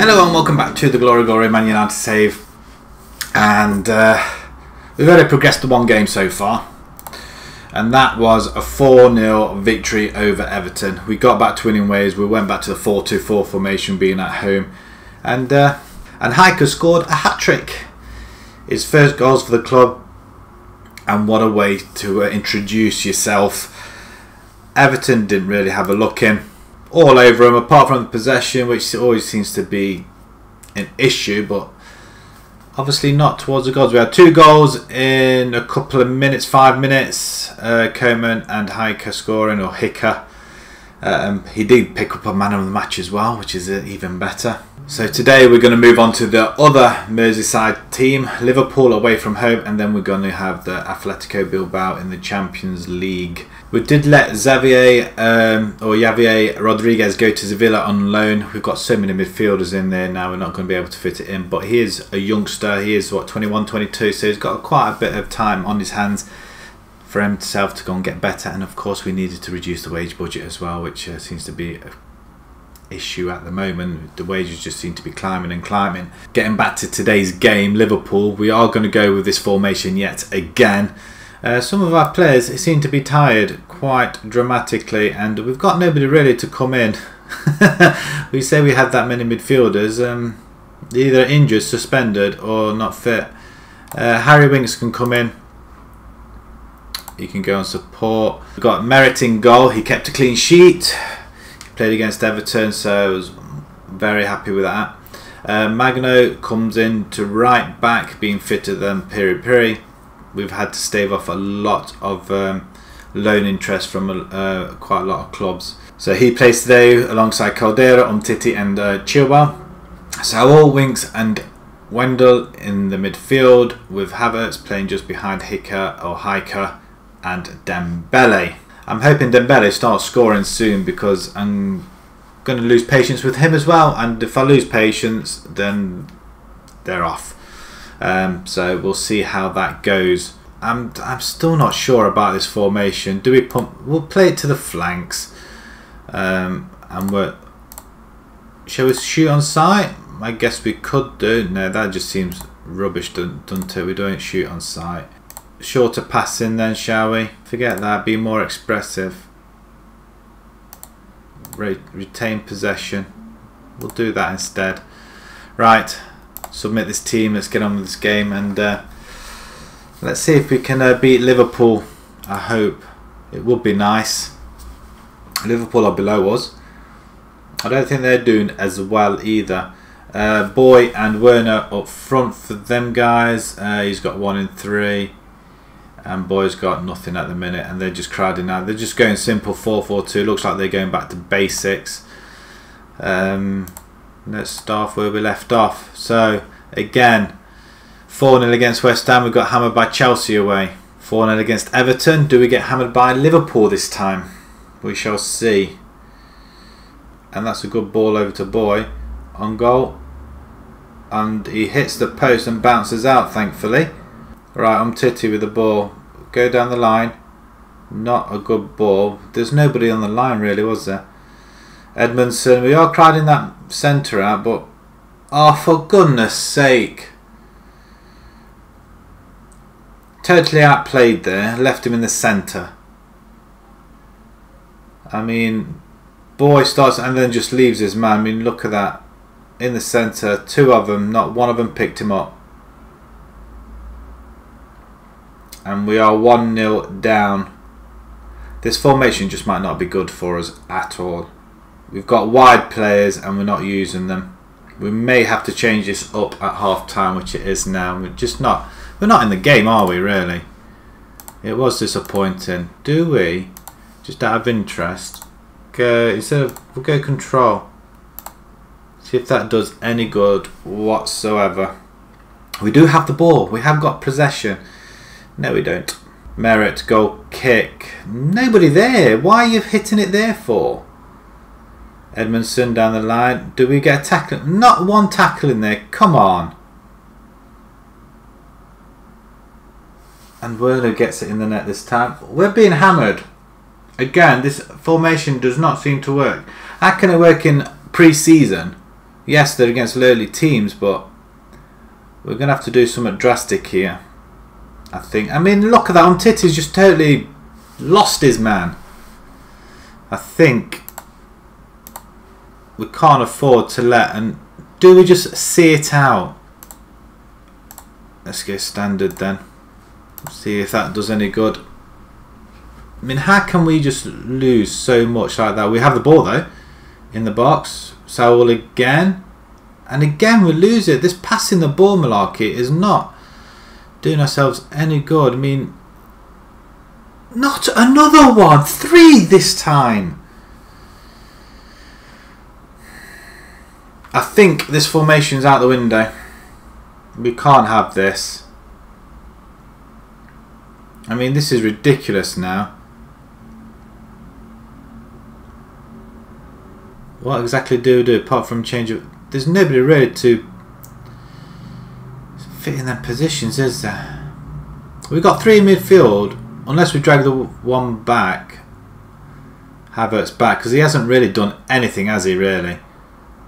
Hello and welcome back to the Glory Glory Man United Save, and we've already progressed to one game so far, and that was a 4-0 victory over Everton. We got back to winning ways, we went back to the 4-2-4 formation being at home, and Hicka scored a hat-trick, his first goals for the club, and what a way to introduce yourself. Everton didn't really have a look in. All over him, apart from the possession, which always seems to be an issue, but obviously not towards the goals. We had two goals in a couple of minutes, 5 minutes. Koeman and Heiko scoring, or Hicka. He did pick up a man of the match as well, which is even better. So today we're going to move on to the other Merseyside team, Liverpool away from home, and then we're going to have the Atletico Bilbao in the Champions League. We did let Javier Rodriguez go to Sevilla on loan. We've got so many midfielders in there now, we're not going to be able to fit it in. But he is a youngster, he is what, 21, 22, so he's got quite a bit of time on his hands for himself to go and get better. And of course we needed to reduce the wage budget as well, which seems to be a issue at the moment. The wages just seem to be climbing and climbing. Getting back to today's game, Liverpool, we are going to go with this formation yet again. Some of our players seem to be tired quite dramatically, and we've got nobody really to come in. We say we have that many midfielders, either injured, suspended or not fit. Harry Winks can come in, he can go and support. We've got Merritt in goal, he kept a clean sheet. Played against Everton, so I was very happy with that. Magno comes in to right back, being fitter than Piripiri. We've had to stave off a lot of loan interest from quite a lot of clubs. So he plays today alongside Caldera, Umtiti and Chilwell. So all Winks and Wendell in the midfield, with Havertz playing just behind Hicka or Hicka and Dembélé. I'm hoping Dembélé starts scoring soon, because I'm going to lose patience with him as well, and if I lose patience then they're off. So we'll see how that goes. I'm still not sure about this formation. Do we pump? We'll play it to the flanks, and shall we shoot on sight? I guess we could do. No, that just seems rubbish, doesn't it? We don't shoot on sight. Shorter passing then, shall we? Forget that, be more expressive. Retain possession. We'll do that instead. Right, submit this team, let's get on with this game, and let's see if we can beat Liverpool. I hope. It would be nice. Liverpool are below us. I don't think they're doing as well either. Boy and Werner up front for them guys. He's got 1 in 3. And Boy's got nothing at the minute, and they're just crowding out. They're just going simple 4-4-2. Looks like they're going back to basics. Let's start where we left off. So again, 4-0 against West Ham. We got hammered by Chelsea away. 4-0 against Everton. Do we get hammered by Liverpool this time? We shall see. And that's a good ball over to Boy on goal, and he hits the post and bounces out, thankfully. Right, Umtiti with the ball. Go down the line. Not a good ball. There's nobody on the line really, was there? Edmundson. We are crowding that centre out, but... oh, for goodness sake. Totally outplayed there. Left him in the centre. I mean... Boy starts and then just leaves his man. I mean, look at that. In the centre. Two of them. Not one of them picked him up. And we are 1-0 down. This formation just might not be good for us at all. We've got wide players and we're not using them. We may have to change this up at half time, which it is now. We're not in the game, are we, really? It was disappointing. Do we, just out of interest, go instead of, we'll go control. See if that does any good whatsoever. We do have the ball, we have got possession. No, we don't. Merritt, goal kick. Nobody there. Why are you hitting it there for? Edmundson down the line. Do we get a tackle? Not one tackle in there. Come on. And Werner gets it in the net this time. We're being hammered. Again, this formation does not seem to work. How can it work in pre-season? Yes, they're against lowly teams, but we're going to have to do something drastic here, I think. I mean, look at that. Umtiti's just totally lost his man. I think we can't afford to let... And do we just see it out? Let's go standard then. See if that does any good. I mean, how can we just lose so much like that? We have the ball, though, in the box. Saul again. And again, we lose it. This passing the ball malarkey is not doing ourselves any good. I mean, not another one. 3 this time. I think this formation's out the window. We can't have this. I mean, this is ridiculous now. What exactly do we do apart from change of... There's nobody really to fit in their positions, is there? We've got 3 in midfield, unless we drag the one back. Havertz back, because he hasn't really done anything, has he, really?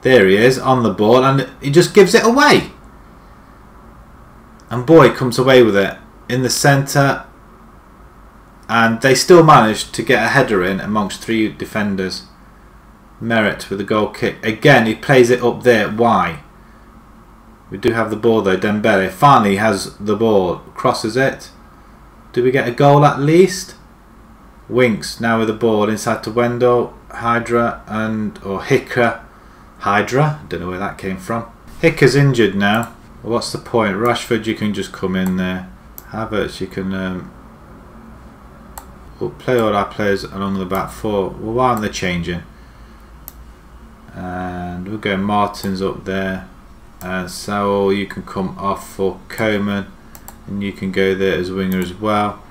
There he is, on the ball, and he just gives it away. And Boy comes away with it in the centre. And they still managed to get a header in amongst 3 defenders. Merritt with a goal kick. Again, he plays it up there. Why? We do have the ball though. Dembélé finally has the ball. Crosses it. Do we get a goal at least? Winks now with the ball inside to Wendell. Hydra and... or Hicka. Hydra? Don't know where that came from. Hicka's injured now. Well, what's the point? Rashford, you can just come in there. Havertz, you can... We'll play all our players along the back 4. Well, why aren't they changing? And we'll go Martins up there. And Saul, you can come off for Koeman. And you can go there as winger as well.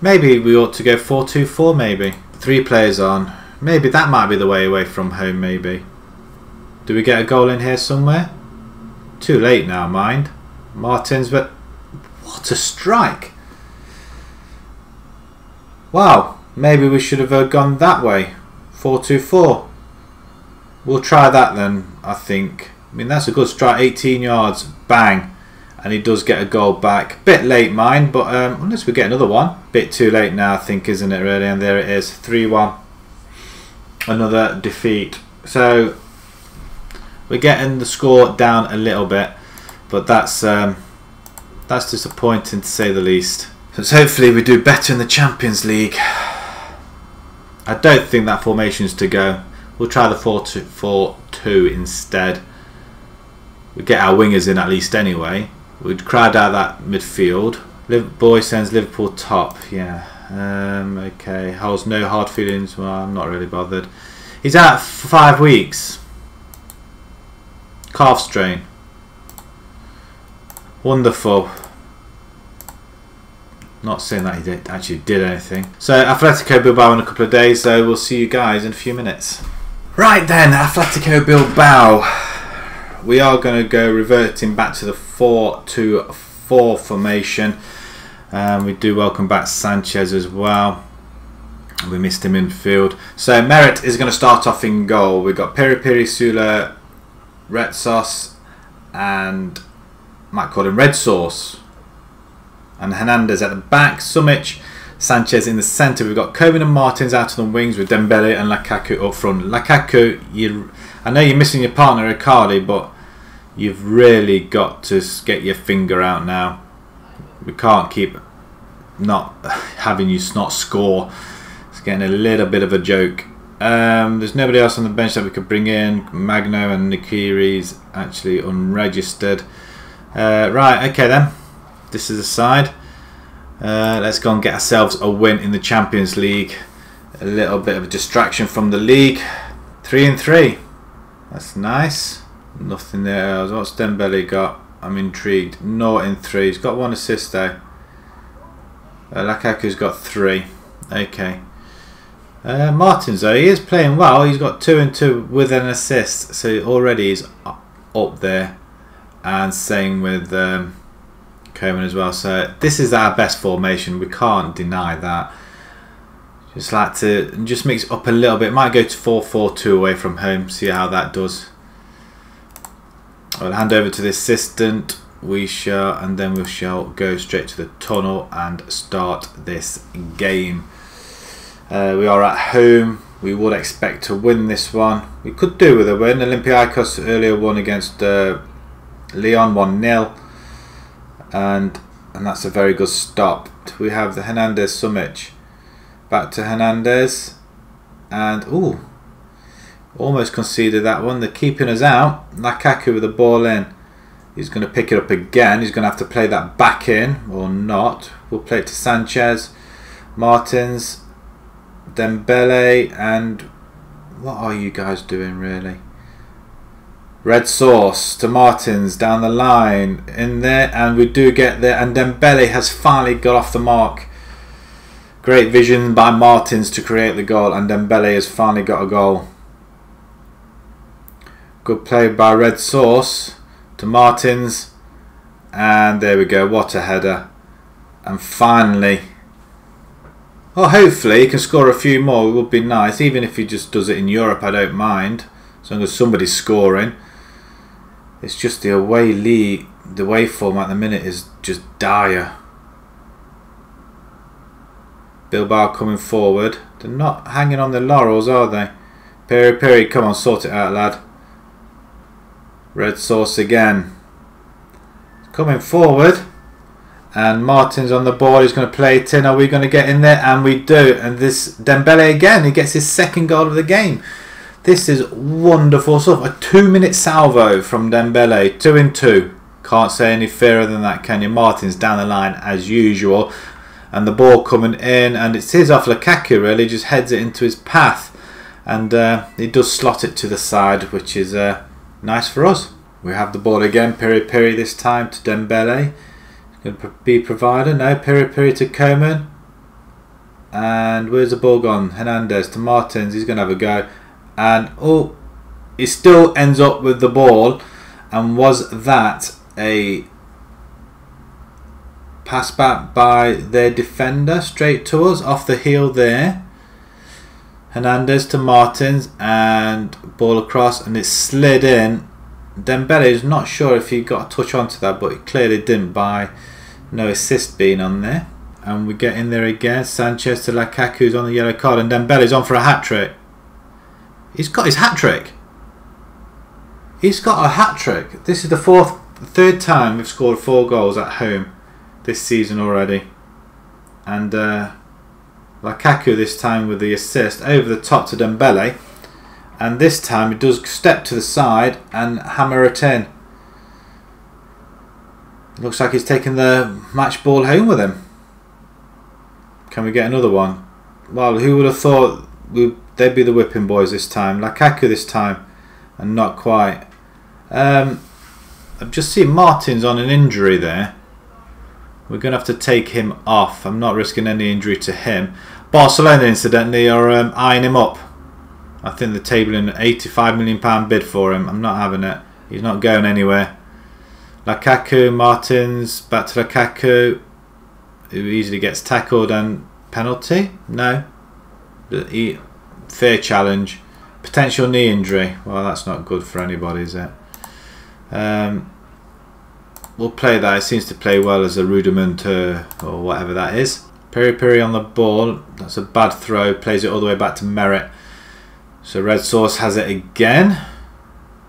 Maybe we ought to go 4-2-4 maybe. 3 players on. Maybe that might be the way away from home maybe. Do we get a goal in here somewhere? Too late now, mind. Martins, but what a strike. Wow, maybe we should have gone that way. 4-2-4. We'll try that then, I think. I mean, that's a good strike. 18 yards. Bang. And he does get a goal back. Bit late, mind, but unless we get another one. Bit too late now, I think, isn't it, really? And there it is. 3-1. Another defeat. So, we're getting the score down a little bit. But that's disappointing, to say the least. So hopefully we do better in the Champions League. I don't think that formation's to go. We'll try the 4-2-4-2 instead. We get our wingers in at least anyway. We'd crowd out that midfield. Boy sends Liverpool top. Yeah. Okay. Holds no hard feelings. Well, I'm not really bothered. He's out for 5 weeks. Calf strain. Wonderful. Not saying that he actually did anything. So Atletico Bilbao in a couple of days. So we'll see you guys in a few minutes. Right then, Atletico Bilbao. We are going to go reverting back to the 4-2-4 formation. We do welcome back Sanchez as well. We missed him in field. So Merritt is going to start off in goal. We've got Piripiri, Sula, Red Sauce, and I might call him Red Sauce. And Hernandez at the back, Sumic, Sanchez in the centre. We've got Koeman and Martins out on the wings with Dembélé and Lukaku up front. Lukaku, I know you're missing your partner Icardi, but you've really got to get your finger out now. We can't keep not having you not score. It's getting a little bit of a joke. There's nobody else on the bench that we could bring in. Magno and Nikiri's actually unregistered. Right, okay then. This is a side. Let's go and get ourselves a win in the Champions League. A little bit of a distraction from the league. 3-3. That's nice. Nothing there else. What's Dembélé got? I'm intrigued. 0-3. He's got 1 assist though. Lukaku's got 3. Okay. Martins though, he is playing well. He's got 2 and 2 with an assist. So already he's up there. And same with... Koeman as well. So this is our best formation, we can't deny that. Just like to just mix up a little bit. Might go to 4-4-2 away from home, see how that does. I'll hand over to the assistant. We shall go straight to the tunnel and start this game. We are at home. We would expect to win this one. We could do with a win. Olympiacos earlier won against Lyon 1-0, and that's a very good stop. We have the Hernandez Summich. Back to Hernandez, and ooh, almost conceded that one. They're keeping us out. Lukaku with the ball in. He's going to pick it up again. He's going to have to play that back in or not. We'll play it to Sanchez, Martins, Dembélé, and what are you guys doing really? Red sauce to Martins down the line in there, and we do get there, and Dembélé has finally got off the mark. Great vision by Martins to create the goal, and Dembélé has finally got a goal. Good play by Red Sauce to Martins, and there we go, what a header. And finally, well, hopefully he can score a few more. It would be nice, even if he just does it in Europe, I don't mind, as long as somebody's scoring. It's just the away league, the waveform at the minute is just dire. Bilbao coming forward, they're not hanging on their laurels, are they? Piripiri, come on, sort it out, lad. Red Sauce again. Coming forward. And Martins on the ball. He's going to play it in. Are we going to get in there? And we do. And this Dembélé again. He gets his second goal of the game. This is wonderful stuff. A 2-minute salvo from Dembélé. 2-2. Can't say any fairer than that, can you? Martins down the line as usual. And the ball coming in. And it's his off Lukaku really. Just heads it into his path. And he does slot it to the side, which is... nice for us. We have the ball again. Piripiri this time to Dembélé. Going to be provider. No, Piripiri to Koeman. And where's the ball gone? Hernandez to Martins. He's going to have a go. And oh, he still ends up with the ball. And was that a pass back by their defender straight to us? Off the heel there. Hernandez to Martins, and ball across, and it slid in. Dembélé is not sure if he got a touch onto that, but it clearly didn't by no assist being on there. And we get in there again. Sanchez to Lukaku's on the yellow card, and Dembele's on for a hat-trick. He's got his hat-trick. He's got a hat-trick. This is the third time we've scored 4 goals at home this season already. And... Lukaku this time with the assist over the top to Dembélé, and this time he does step to the side and hammer it in. Looks like he's taking the match ball home with him. Can we get another one? Well, who would have thought they'd be the whipping boys this time? Lukaku this time, and not quite. I've just seen Martins on an injury there. We're going to have to take him off. I'm not risking any injury to him. Barcelona, incidentally, are eyeing him up. I think they're tabling an £85 million bid for him. I'm not having it. He's not going anywhere. Lukaku, Martins, back to Lukaku, who easily gets tackled, and penalty? No. Fair challenge. Potential knee injury. Well, that's not good for anybody, is it? We'll play that. It seems to play well as a rudiment or whatever that is. Piripiri on the ball. That's a bad throw. Plays it all the way back to Merritt. So Red Sauce has it again.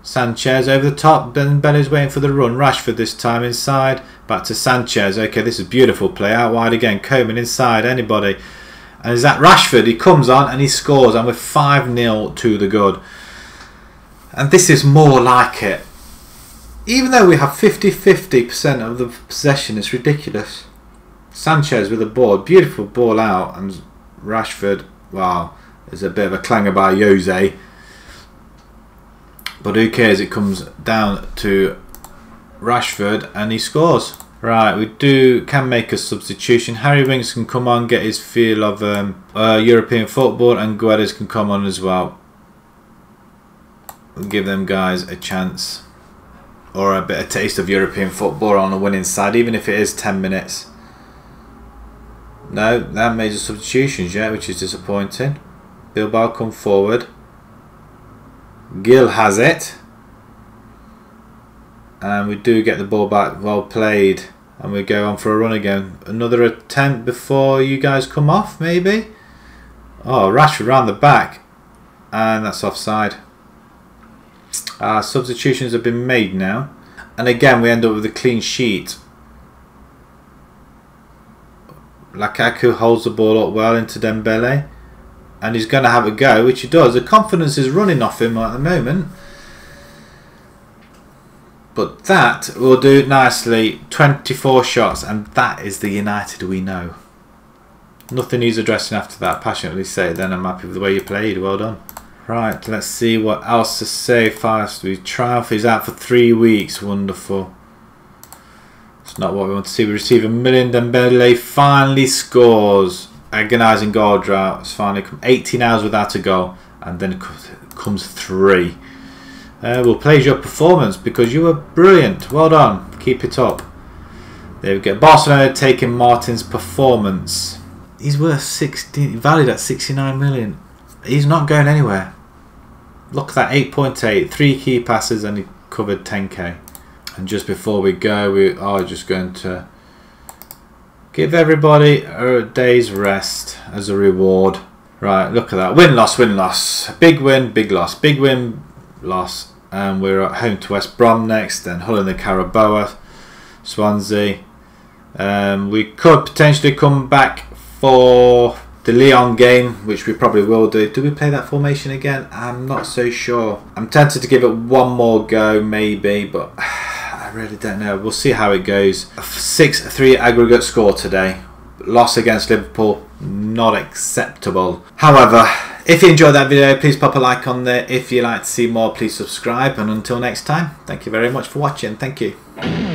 Sanchez over the top. Dembele's waiting for the run. Rashford this time inside. Back to Sanchez. Okay, this is beautiful play. Out wide again. Koeman inside. Anybody. And is that Rashford? He comes on and he scores. And we're 5-0 to the good. And this is more like it. Even though we have 50-50% of the possession, it's ridiculous. Sanchez with the ball, beautiful ball out, and Rashford, wow, there's a bit of a clanger by Jose. But who cares, it comes down to Rashford and he scores. Right, we can make a substitution. Harry Winks can come on, get his feel of European football, and Guedes can come on as well. We'll give them guys a chance. Or a bit of taste of European football on a winning side, even if it is 10 minutes. No, that made the substitutions yet, which is disappointing. Bilbao come forward. Gil has it. And we do get the ball back, well played. And we go on for a run again. Another attempt before you guys come off, maybe? Oh, Rashford round the back. And that's offside. Our substitutions have been made now. And again, we end up with a clean sheet. Lukaku holds the ball up well into Dembélé. And he's going to have a go, which he does. The confidence is running off him at the moment. But that will do it nicely. 24 shots, and that is the United we know. Nothing needs addressing after that. Passionately say it then. I'm happy with the way you played. Well done. Right, let's see what else to say fast. We triumph. He's out for 3 weeks. Wonderful. It's not what we want to see. We receive a million. Dembélé finally scores. Agonising goal drought. It's finally come 18 hours without a goal. And then comes three. We'll praise your performance because you were brilliant. Well done. Keep it up. There we go. Barcelona taking Martins' performance. He's worth 16, valued at 69 million. He's not going anywhere. Look at that, 8.8. 3 key passes and he covered 10k. And just before we go, we are just going to give everybody a day's rest as a reward. Right, look at that. Win-loss, win-loss. Big win, big loss. Big win, loss. And we're at home to West Brom next. Then Hull in the Carabao, Swansea. We could potentially come back for the Lyon game, which we probably will do. Do we play that formation again? I'm not so sure. I'm tempted to give it one more go, maybe, but I really don't know. We'll see how it goes. A 6-3 aggregate score today. Loss against Liverpool, not acceptable. However, if you enjoyed that video, please pop a like on there. If you'd like to see more, please subscribe. And until next time, thank you very much for watching. Thank you.